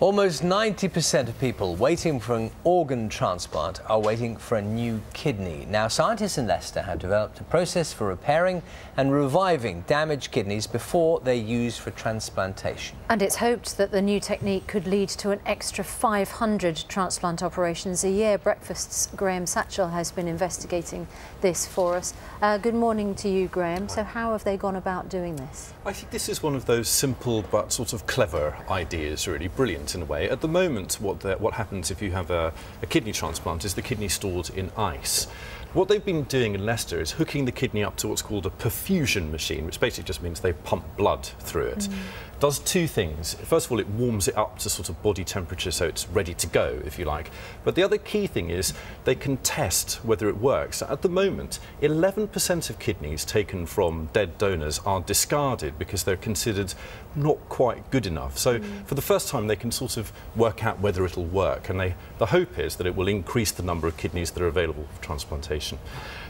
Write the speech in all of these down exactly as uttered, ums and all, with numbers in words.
Almost ninety percent of people waiting for an organ transplant are waiting for a new kidney. Now, scientists in Leicester have developed a process for repairing and reviving damaged kidneys before they're used for transplantation. And it's hoped that the new technique could lead to an extra five hundred transplant operations a year. Breakfast's Graham Satchell has been investigating this for us. Uh, good morning to you, Graham. So how have they gone about doing this? I think this is one of those simple but sort of clever ideas, really brilliant in a way. At the moment, what, the, what happens if you have a, a kidney transplant is the kidney stored in ice. What they've been doing in Leicester is hooking the kidney up to what's called a perfusion machine, which basically just means they pump blood through it. Mm. It does two things. First of all, it warms it up to sort of body temperature, so it's ready to go, if you like. But the other key thing is they can test whether it works. At the moment, eleven percent of kidneys taken from dead donors are discarded because they're considered not quite good enough. So mm. for the first time, they can sort of work out whether it'll work. And they, the hope is that it will increase the number of kidneys that are available for transplantation.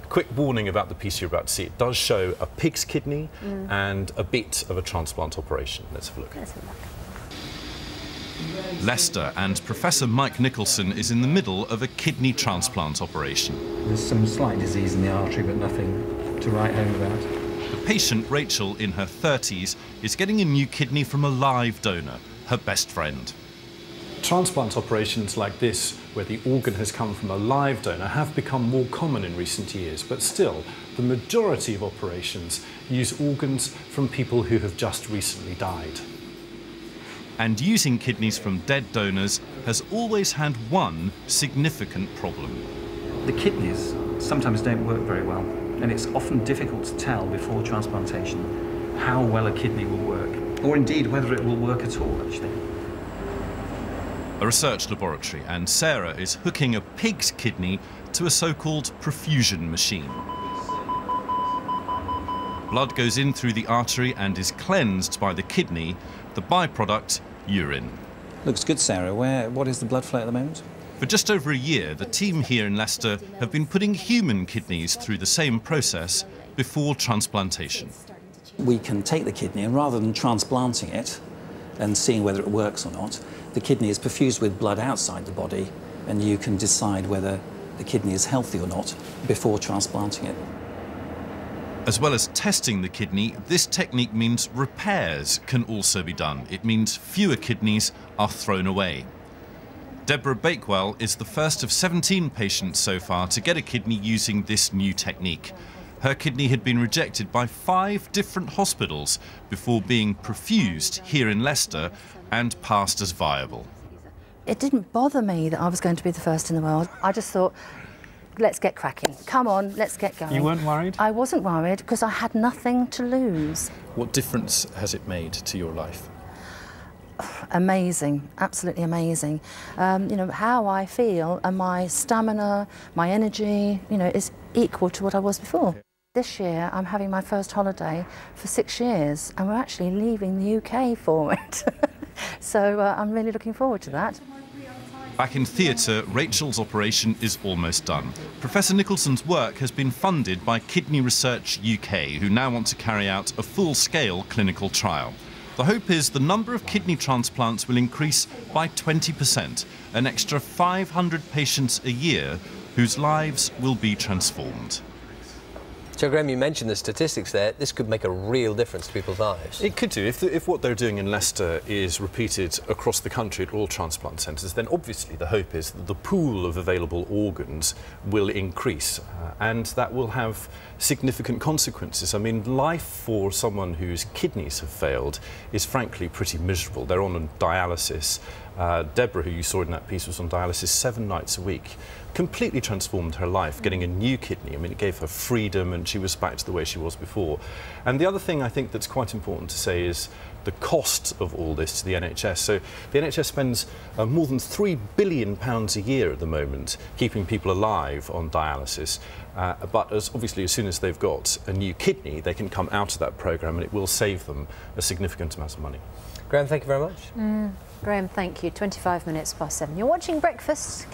Quick warning about the piece you're about to see. It does show a pig's kidney mm. and a bit of a transplant operation. Let's have a look. Let's have a look. Leicester, and Professor Mike Nicholson is in the middle of a kidney transplant operation. There's some slight disease in the artery, but nothing to write home about. The patient, Rachel, in her thirties, is getting a new kidney from a live donor, her best friend. Transplant operations like this, where the organ has come from a live donor, have become more common in recent years, but still, the majority of operations use organs from people who have just recently died. And using kidneys from dead donors has always had one significant problem. The kidneys sometimes don't work very well, and it's often difficult to tell before transplantation how well a kidney will work, or indeed whether it will work at all, actually. A research laboratory, and Sarah is hooking a pig's kidney to a so-called perfusion machine. Blood goes in through the artery and is cleansed by the kidney, the byproduct, urine. Looks good, Sarah. Where, what is the blood flow at the moment? For just over a year, the team here in Leicester have been putting human kidneys through the same process before transplantation. We can take the kidney, and rather than transplanting it and seeing whether it works or not, the kidney is perfused with blood outside the body, and you can decide whether the kidney is healthy or not before transplanting it. As well as testing the kidney, this technique means repairs can also be done. It means fewer kidneys are thrown away. Deborah Bakewell is the first of seventeen patients so far to get a kidney using this new technique. Her kidney had been rejected by five different hospitals before being perfused here in Leicester and passed as viable. It didn't bother me that I was going to be the first in the world. I just thought, let's get cracking. Come on, let's get going. You weren't worried? I wasn't worried because I had nothing to lose. What difference has it made to your life? Amazing, absolutely amazing. Um, you know, how I feel and my stamina, my energy, you know, is equal to what I was before. This year, I'm having my first holiday for six years, and we're actually leaving the U K for it. So uh, I'm really looking forward to that. Back in theatre, Rachel's operation is almost done. Professor Nicholson's work has been funded by Kidney Research U K, who now want to carry out a full-scale clinical trial. The hope is the number of kidney transplants will increase by twenty percent, an extra five hundred patients a year whose lives will be transformed. So, Graham, you mentioned the statistics there. This could make a real difference to people's lives. It could do. If, the, if what they're doing in Leicester is repeated across the country at all transplant centres, then obviously the hope is that the pool of available organs will increase, uh, and that will have significant consequences. I mean, life for someone whose kidneys have failed is frankly pretty miserable. They're on dialysis. Uh, Deborah, who you saw in that piece, was on dialysis seven nights a week. Completely transformed her life, getting a new kidney. I mean, it gave her freedom, and she was back to the way she was before. And the other thing I think that's quite important to say is the cost of all this to the N H S. So the N H S spends uh, more than three billion pounds a year at the moment keeping people alive on dialysis. Uh, but as, obviously, as soon as they've got a new kidney, they can come out of that programme, and it will save them a significant amount of money. Graham, thank you very much. Mm. Graham, thank you. twenty-five minutes past seven. You're watching Breakfast.